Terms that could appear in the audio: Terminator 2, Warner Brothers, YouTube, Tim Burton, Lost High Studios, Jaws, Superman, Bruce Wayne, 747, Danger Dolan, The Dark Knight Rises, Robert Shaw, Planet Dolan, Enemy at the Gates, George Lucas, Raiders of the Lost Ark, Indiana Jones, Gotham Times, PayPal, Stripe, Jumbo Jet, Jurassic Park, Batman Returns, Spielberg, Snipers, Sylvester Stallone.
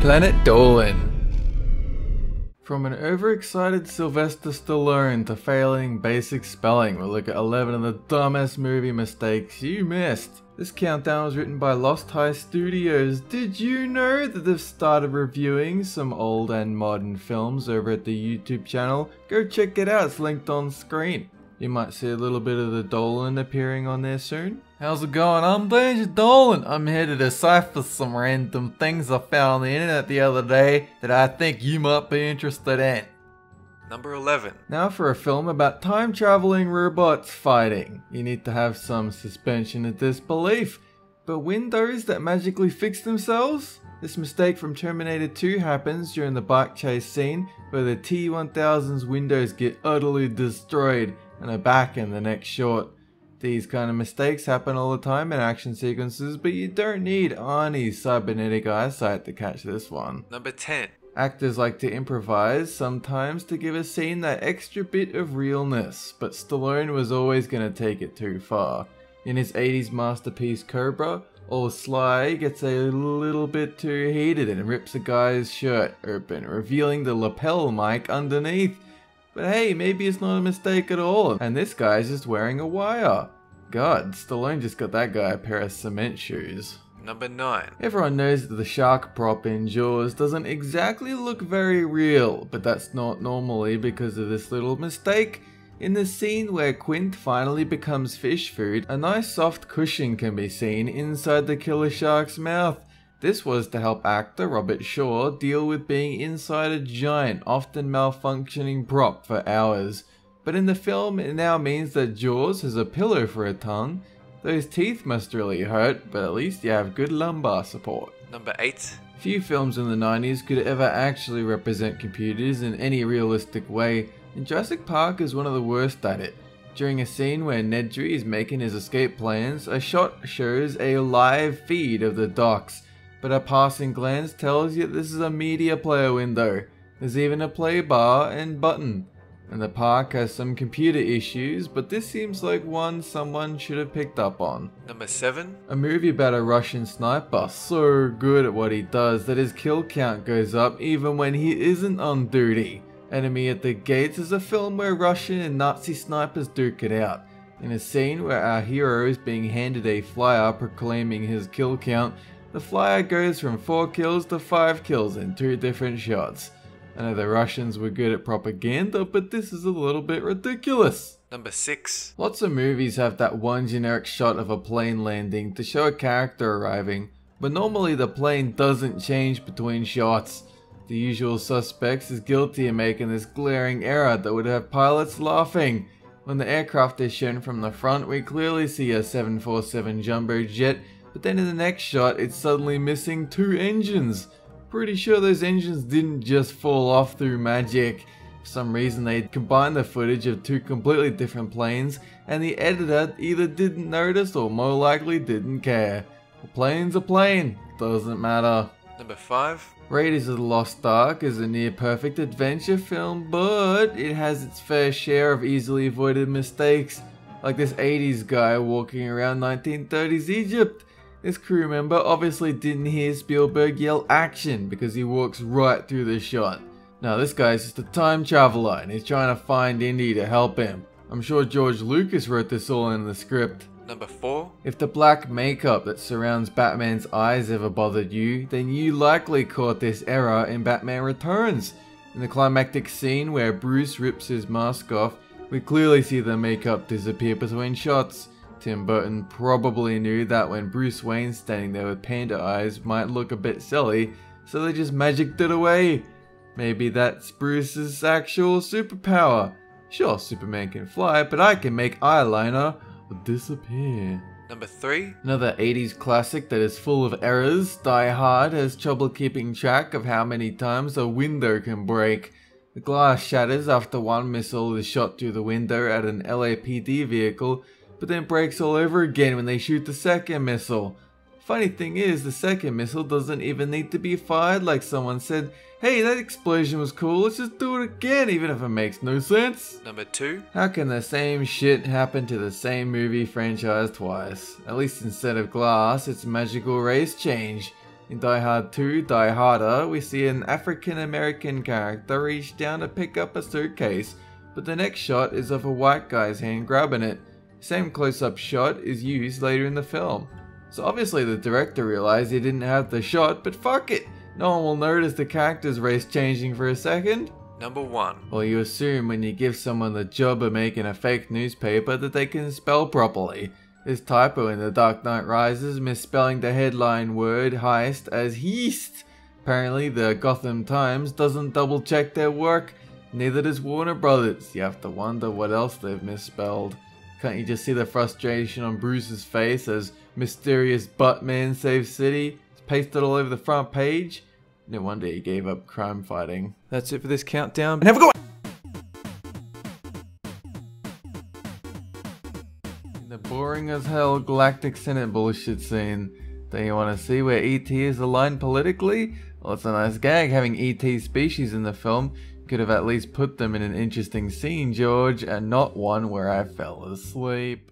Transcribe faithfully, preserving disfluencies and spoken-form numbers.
Planet Dolan. From an overexcited Sylvester Stallone to failing basic spelling, we'll look at eleven of the dumbest movie mistakes you missed. This countdown was written by Lost High Studios. Did you know that they've started reviewing some old and modern films over at the YouTube channel? Go check it out, it's linked on screen. You might see a little bit of the Dolan appearing on there soon. How's it going? I'm Danger Dolan. I'm here to decipher some random things I found on the internet the other day that I think you might be interested in. Number eleven. Now for a film about time traveling robots fighting. You need to have some suspension of disbelief. But windows that magically fix themselves? This mistake from Terminator two happens during the bike chase scene where the T one thousand's windows get utterly destroyed and are back in the next short. These kind of mistakes happen all the time in action sequences, but you don't need Arnie's cybernetic eyesight to catch this one. Number ten. Actors like to improvise sometimes to give a scene that extra bit of realness, but Stallone was always going to take it too far. In his eighties masterpiece Cobra, old Sly gets a little bit too heated and rips a guy's shirt open, revealing the lapel mic underneath. But hey, maybe it's not a mistake at all, and this guy's just wearing a wire. God, Stallone just got that guy a pair of cement shoes. Number nine. Everyone knows that the shark prop in Jaws doesn't exactly look very real, but that's not normally because of this little mistake. In the scene where Quint finally becomes fish food, a nice soft cushion can be seen inside the killer shark's mouth. This was to help actor Robert Shaw deal with being inside a giant, often malfunctioning prop for hours. But in the film, it now means that Jaws has a pillow for a tongue. Those teeth must really hurt, but at least you have good lumbar support. Number eight. Few films in the nineties could ever actually represent computers in any realistic way, and Jurassic Park is one of the worst at it. During a scene where Nedry is making his escape plans, a shot shows a live feed of the docks. But a passing glance tells you this is a media player window. There's even a play bar and button. And the park has some computer issues, but this seems like one someone should have picked up on. Number seven. A movie about a Russian sniper so good at what he does that his kill count goes up even when he isn't on duty. Enemy at the Gates is a film where Russian and Nazi snipers duke it out. In a scene where our hero is being handed a flyer proclaiming his kill count, the flyer goes from four kills to five kills in two different shots. I know the Russians were good at propaganda, but this is a little bit ridiculous. Number six. Lots of movies have that one generic shot of a plane landing to show a character arriving, but normally the plane doesn't change between shots. The Usual Suspects is guilty of making this glaring error that would have pilots laughing. When the aircraft is shown from the front, we clearly see a seven forty-seven jumbo jet, but then in the next shot, it's suddenly missing two engines. Pretty sure those engines didn't just fall off through magic. For some reason, they combined the footage of two completely different planes, and the editor either didn't notice or more likely didn't care. A plane's a plane, doesn't matter. Number five. Raiders of the Lost Ark is a near-perfect adventure film, but it has its fair share of easily avoided mistakes, like this eighties guy walking around nineteen thirties Egypt. This crew member obviously didn't hear Spielberg yell action because he walks right through the shot. Now this guy's just a time traveler and he's trying to find Indy to help him. I'm sure George Lucas wrote this all in the script. Number four. If the black makeup that surrounds Batman's eyes ever bothered you, then you likely caught this error in Batman Returns. In the climactic scene where Bruce rips his mask off, we clearly see the makeup disappear between shots. Tim Burton probably knew that when Bruce Wayne standing there with panda eyes might look a bit silly, so they just magicked it away. Maybe that's Bruce's actual superpower. Sure, Superman can fly, but I can make eyeliner disappear. Number three. Another eighties classic that is full of errors, Die Hard has trouble keeping track of how many times a window can break. The glass shatters after one missile is shot through the window at an L A P D vehicle, but then breaks all over again when they shoot the second missile. Funny thing is, the second missile doesn't even need to be fired. Like someone said, hey, that explosion was cool, let's just do it again, even if it makes no sense. Number two. How can the same shit happen to the same movie franchise twice? At least instead of glass, it's magical race change. In Die Hard two, Die Harder, we see an African-American character reach down to pick up a suitcase, but the next shot is of a white guy's hand grabbing it. Same close-up shot is used later in the film. So obviously the director realized he didn't have the shot, but fuck it! No one will notice the character's race changing for a second. Number one. Well, you assume when you give someone the job of making a fake newspaper that they can spell properly. This typo in The Dark Knight Rises, misspelling the headline word heist as heist. Apparently the Gotham Times doesn't double check their work, neither does Warner Brothers. You have to wonder what else they've misspelled. Can't you just see the frustration on Bruce's face as mysterious Buttman saves city? It's pasted all over the front page. No wonder he gave up crime fighting. That's it for this countdown, and have a go. Boring as hell Galactic Senate bullshit scene. Don't you want to see where E T is aligned politically? Well, it's a nice gag having E T species in the film. Could have at least put them in an interesting scene, George, and not one where I fell asleep.